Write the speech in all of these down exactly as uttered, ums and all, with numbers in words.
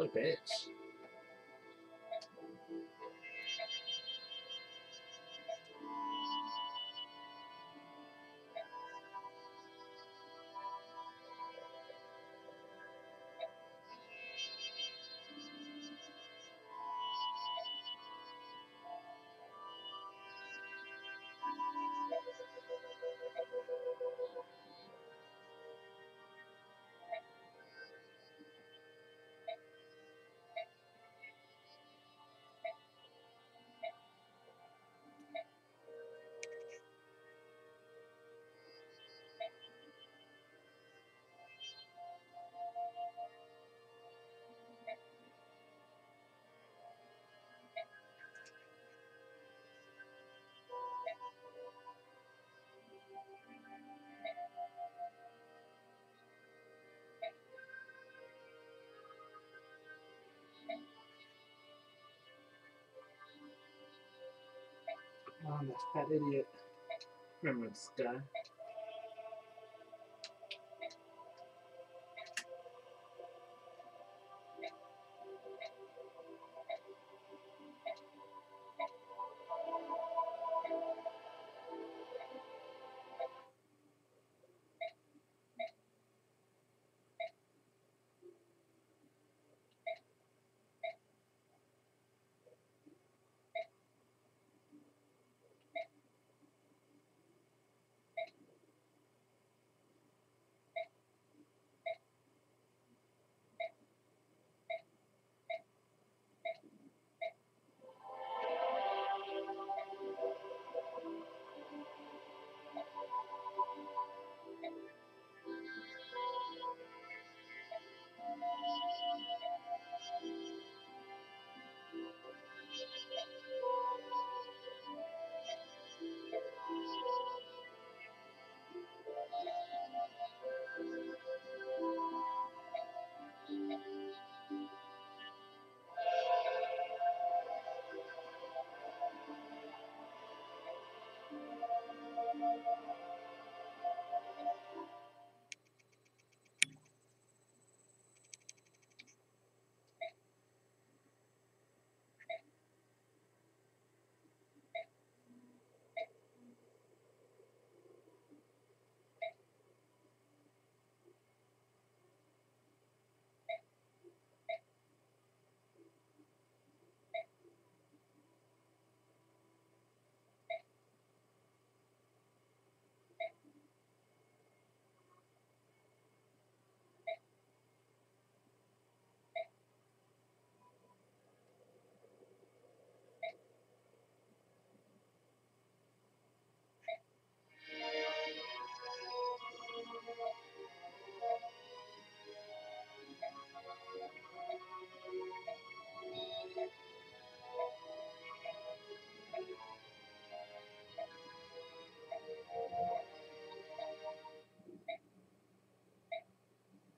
chocolate bits. Oh, that's that idiot. Gremlin's done.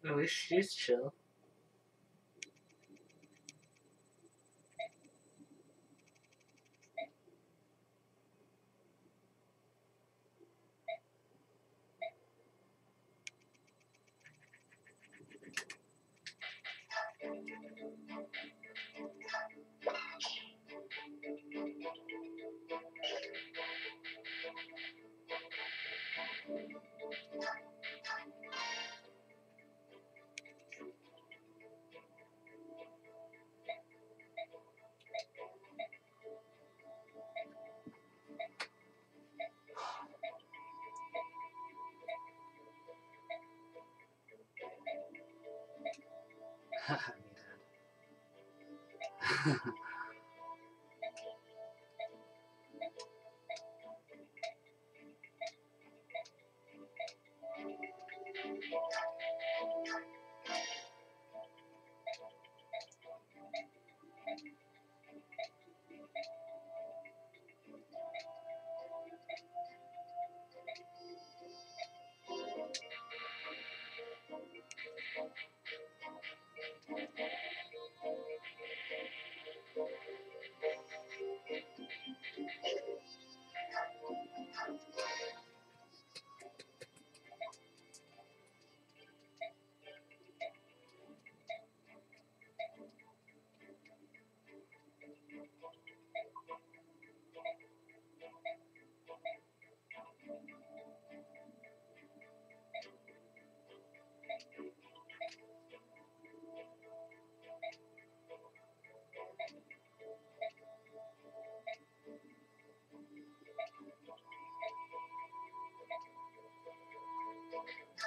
No, oh, she's chill.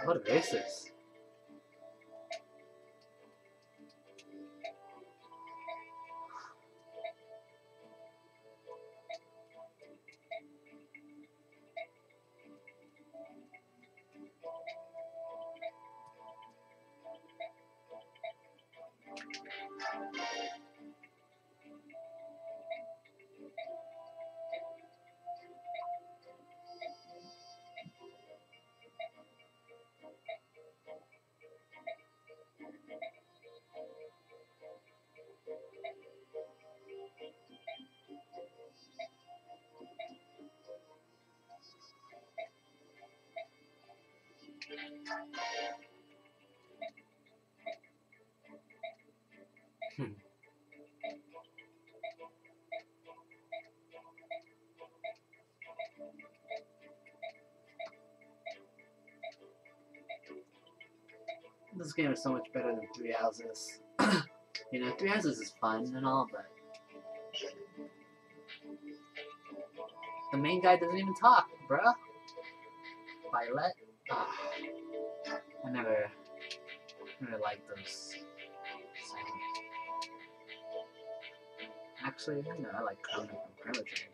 What is this? Hmm. This game is so much better than Three Houses. You know, Three Houses is fun and all, but the main guy doesn't even talk, bruh. Violet. Ah, I never, never liked those. So, actually, I know I like Conan from Primitive.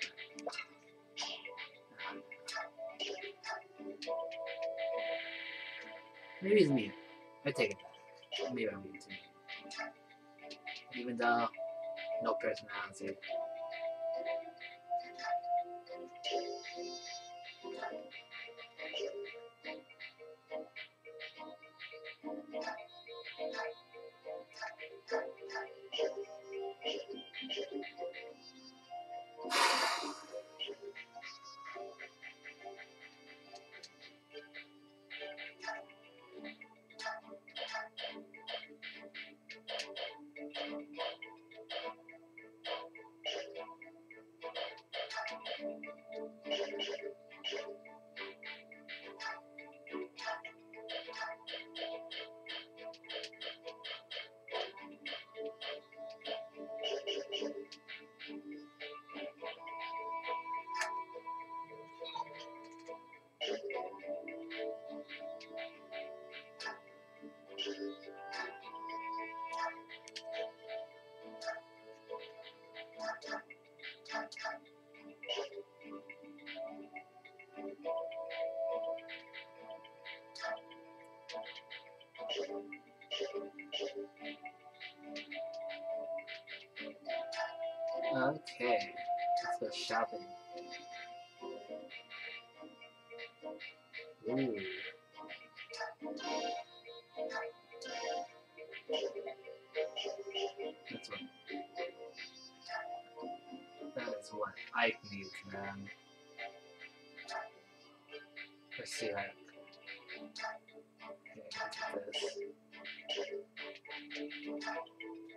Maybe it's me. I take it back. Maybe I'm being too mean. Even though, no personality. Okay, let's go shopping. Ooh. That's what. That is what I need, man. Let's see that. Okay, look at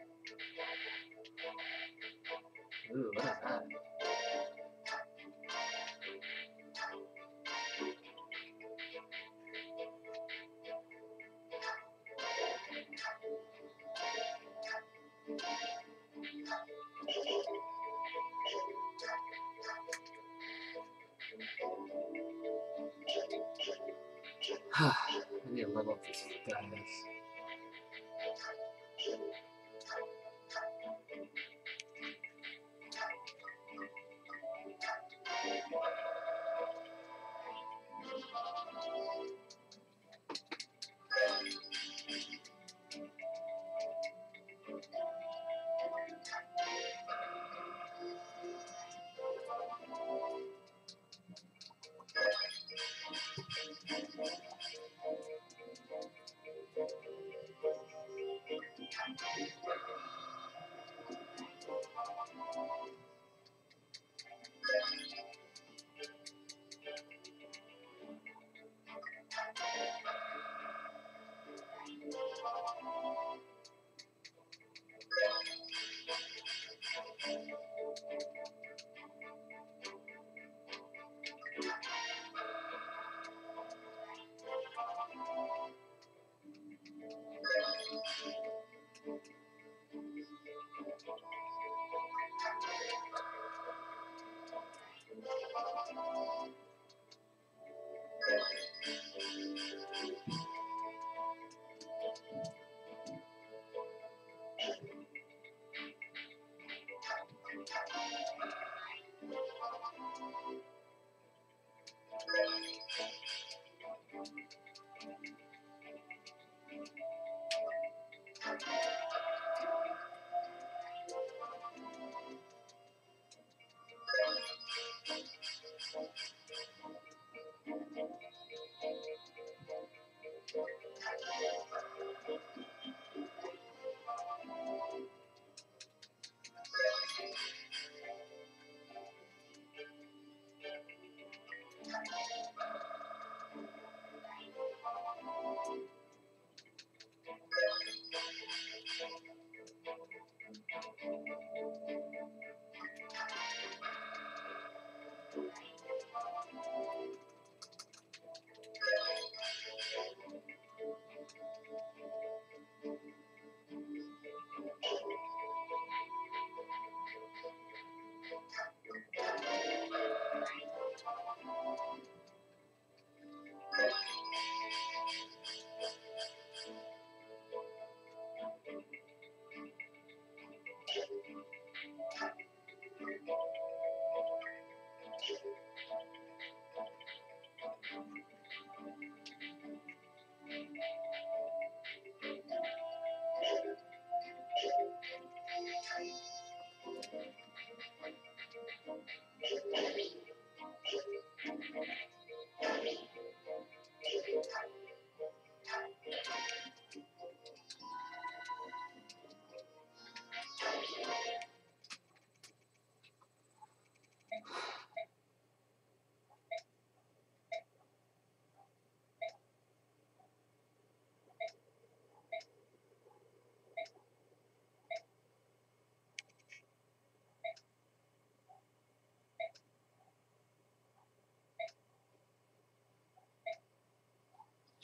this. Ooh, what is that? I need to level up this guy. Thank you.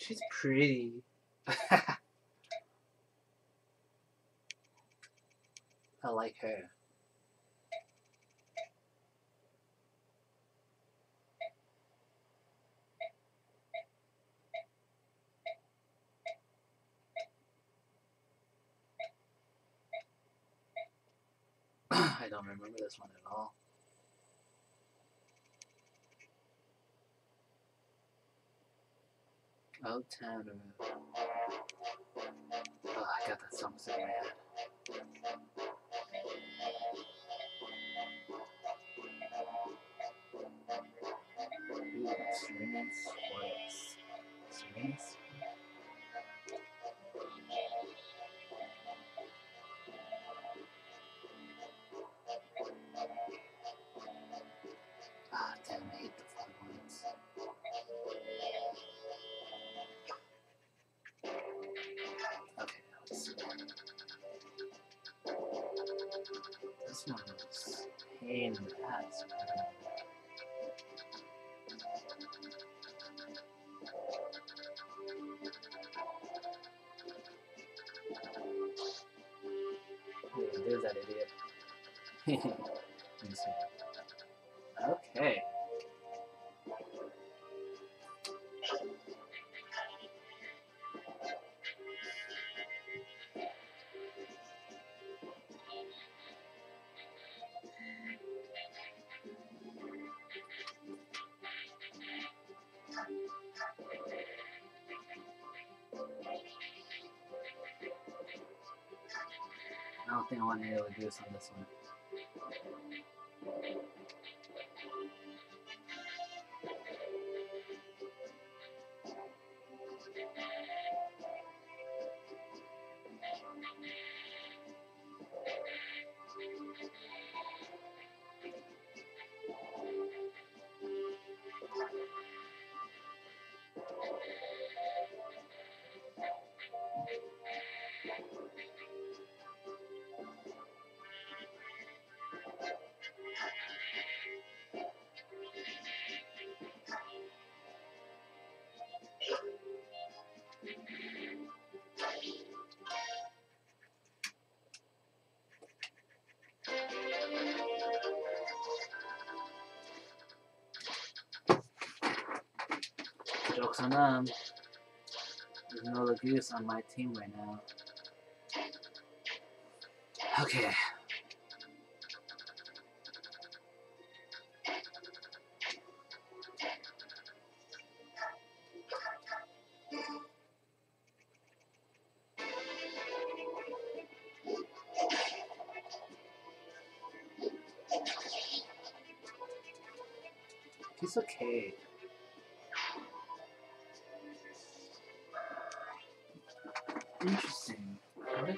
She's pretty. I like her. I don't remember this one at all. Old Town Road. Oh, I got that song stuck in my head. Ooh, Serene Squares. Serene Squares. Ah, damn, I hate the floodlights. Okay, let's see. This one looks pain in the ass. Oh, there's that idiot. Let me see. Okay. I don't think I want to be able to do this on this one. Jokes on them. There's no Lagus on my team right now. Okay. He's okay. Interesting. Right?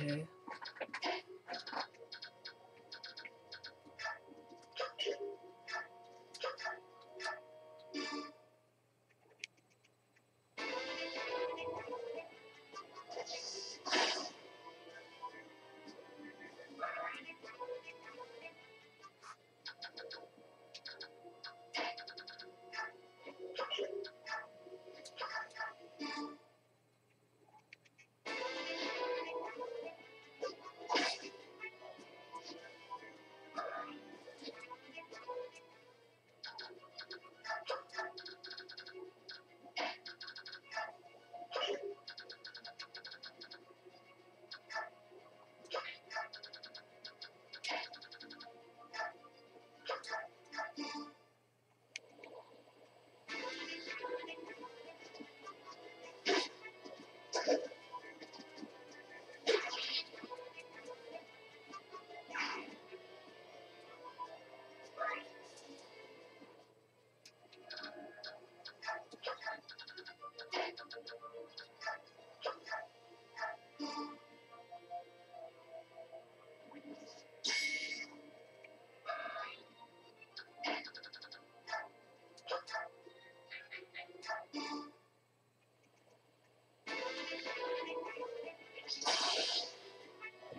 Okay. Okay.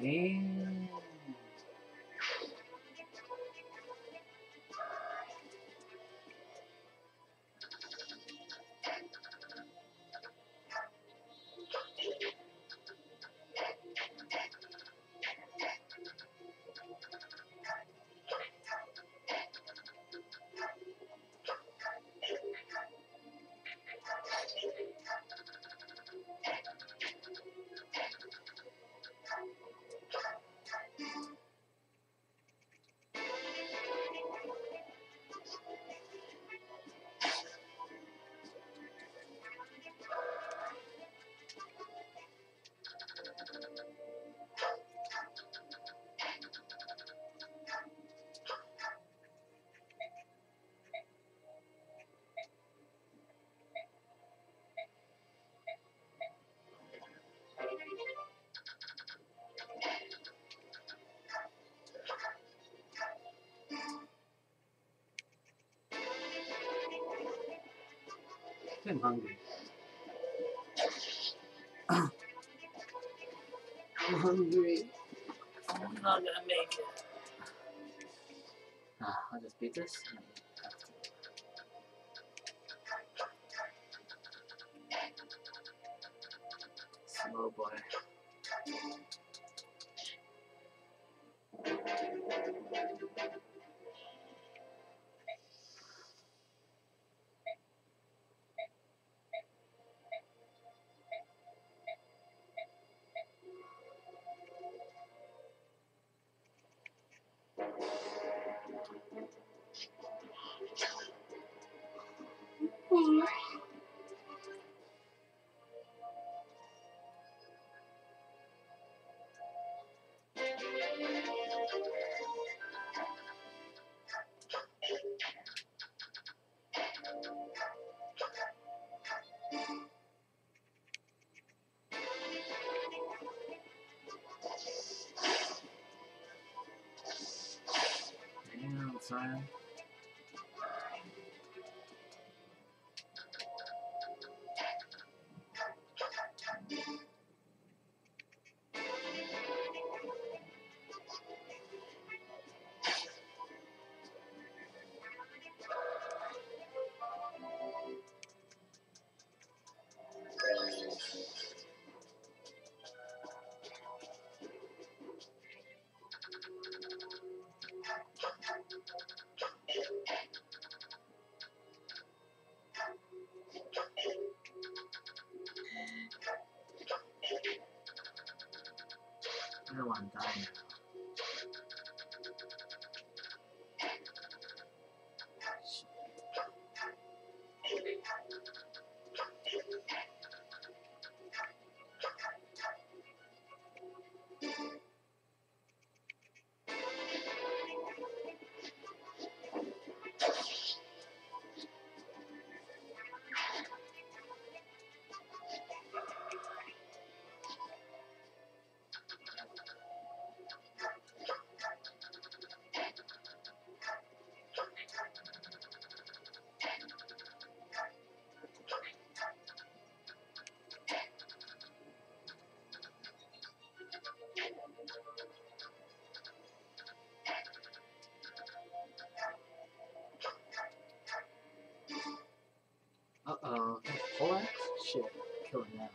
And I'm hungry. I'm hungry. I'm not gonna make it. Ah, I'll just beat this. Slow boy. Time. Everyone died. Uh-oh, what? Shit, kill it now.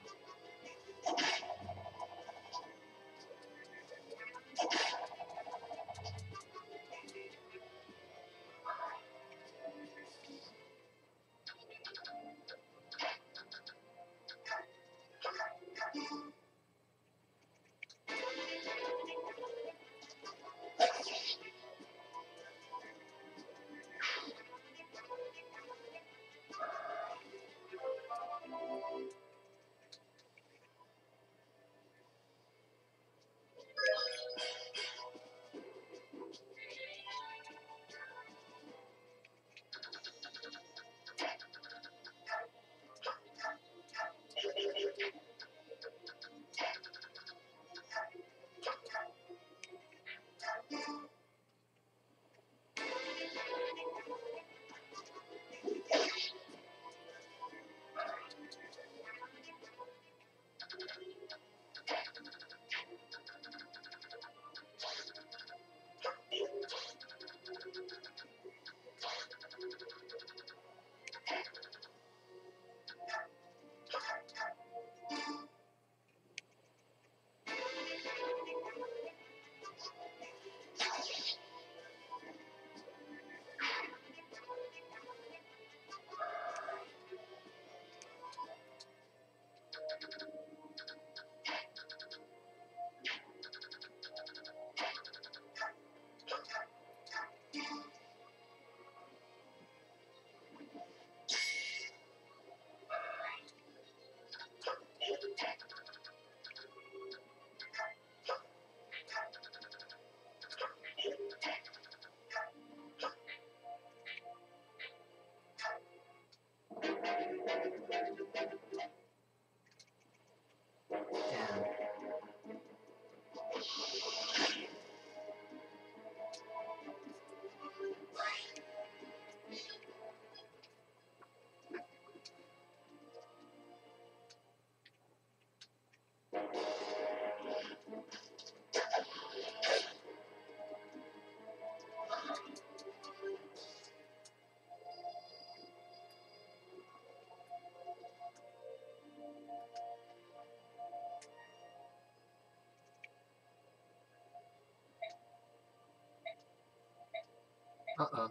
Uh-uh.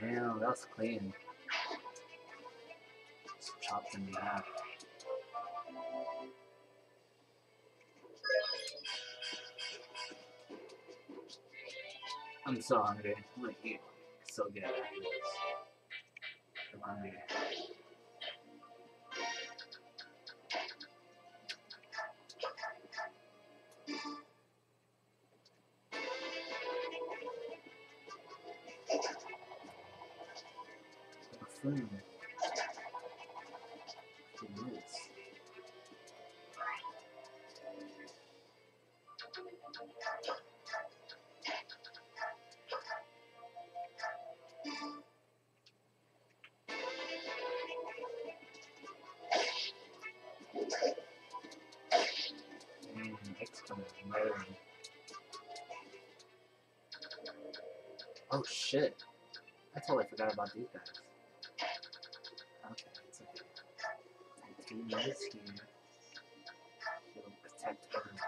Damn, that's clean. It's chopped in half. I'm so hungry. I'm gonna eat so good after this. I'm hungry. Food. Mm, excellent. Oh shit. I totally forgot about these guys. Here. It'll protect everyone.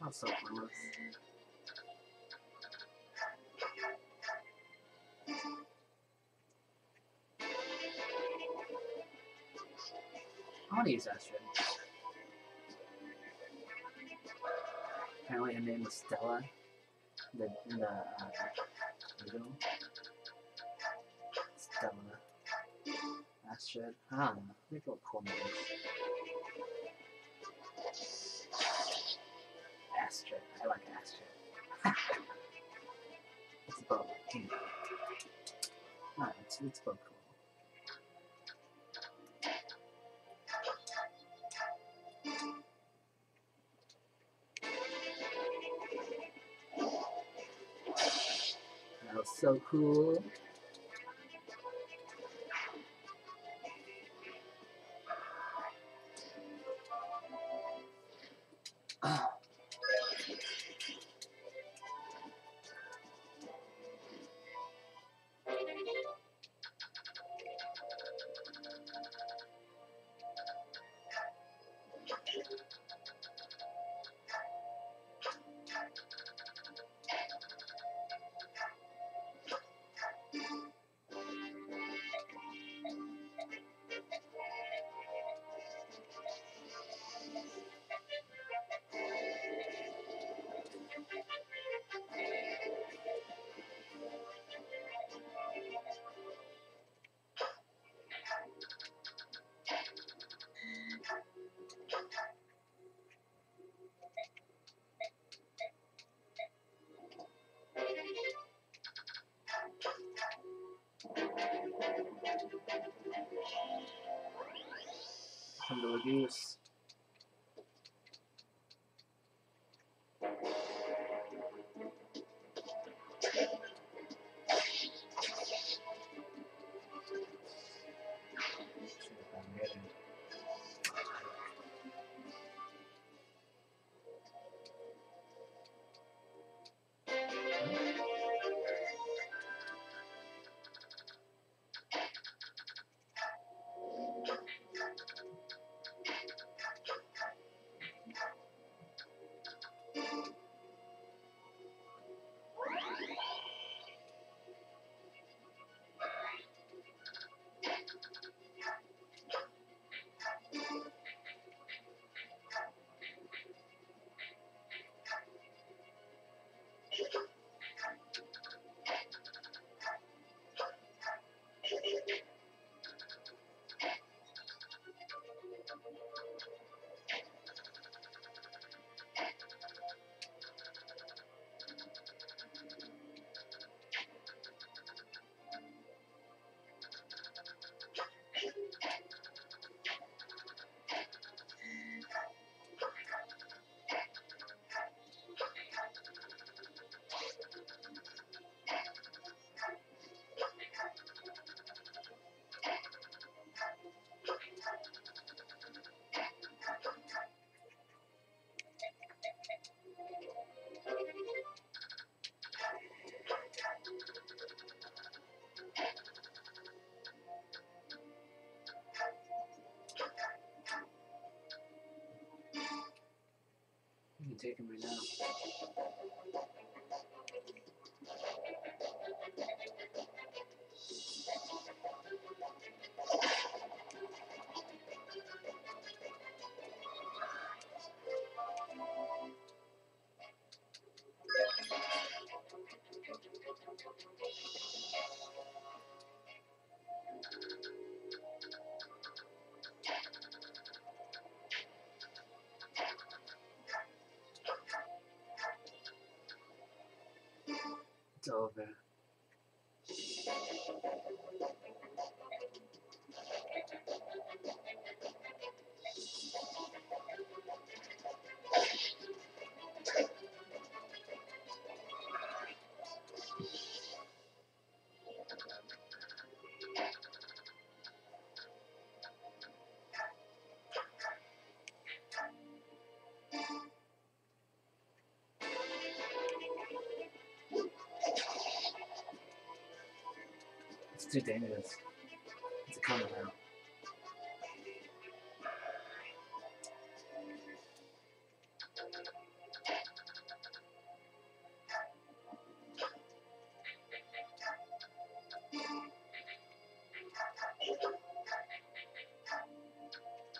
What's up, Lewis? I want to use that shit. Apparently her name was Stella. The, the, uh, middle. Stella. That shit. I don't know. They feel cool names. Astra. I like Astra. It's about cool. No, it's, it's about cool. That was so cool. produce taken right now. It's over. It's too dangerous. It's a coming out.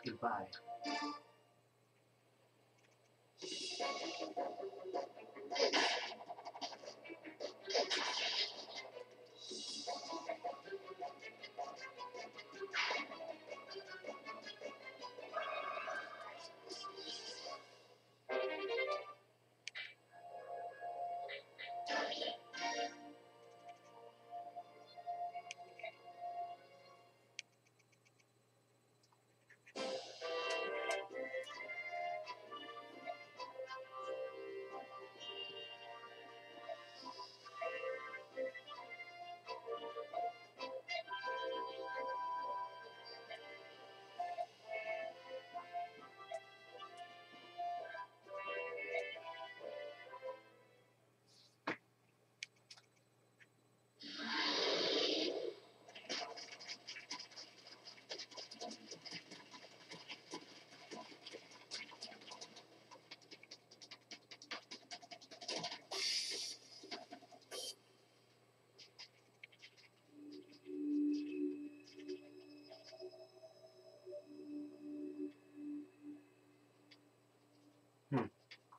Goodbye.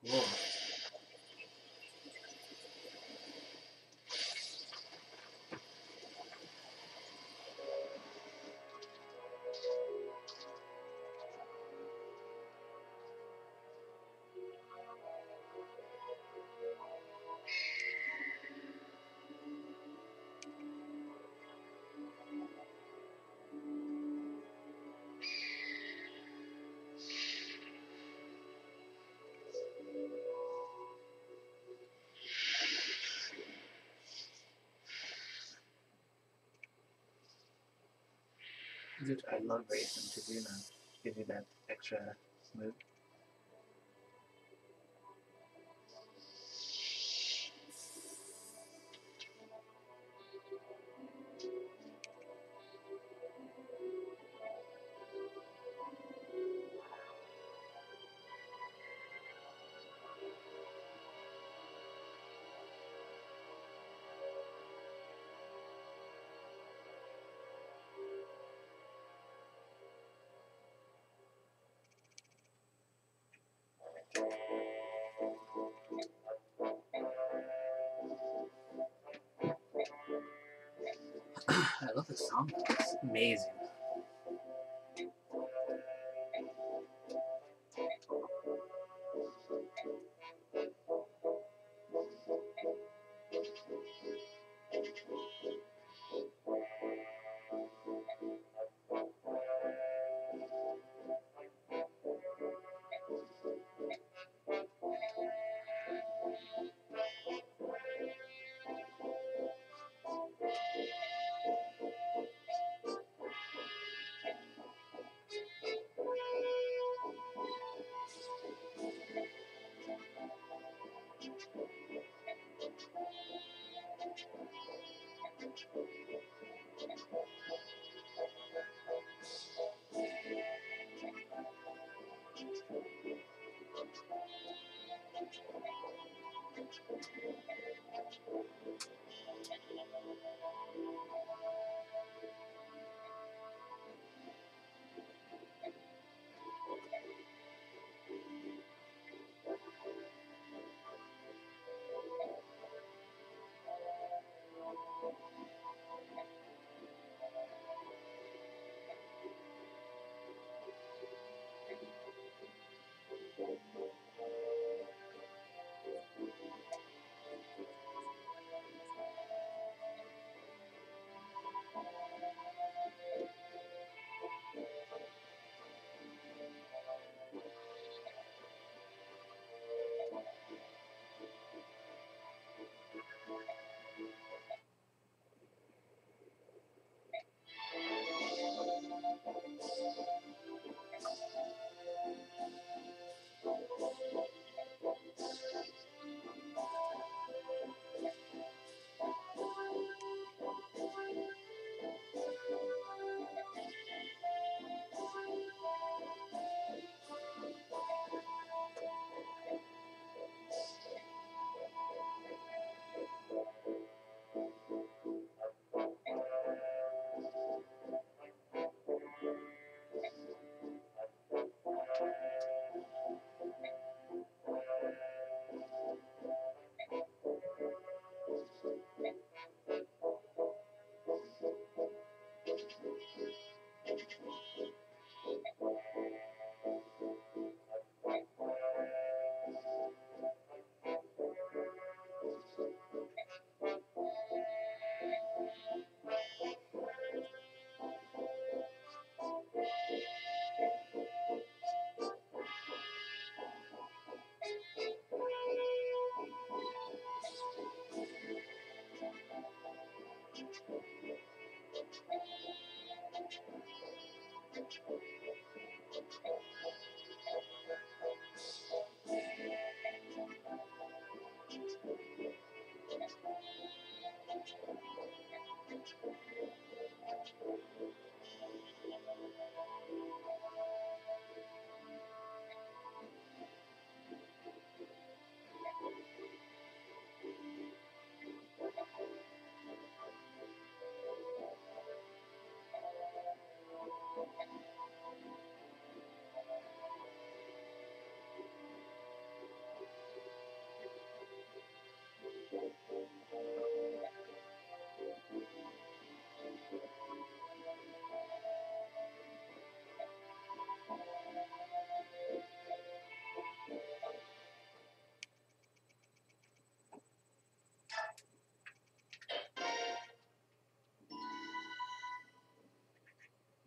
Whoa. included a lot of reasons to do now to give you that extra smooth. I love this song, it's amazing.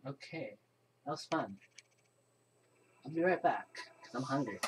Okay, that was fun. I'll be right back, because I'm hungry.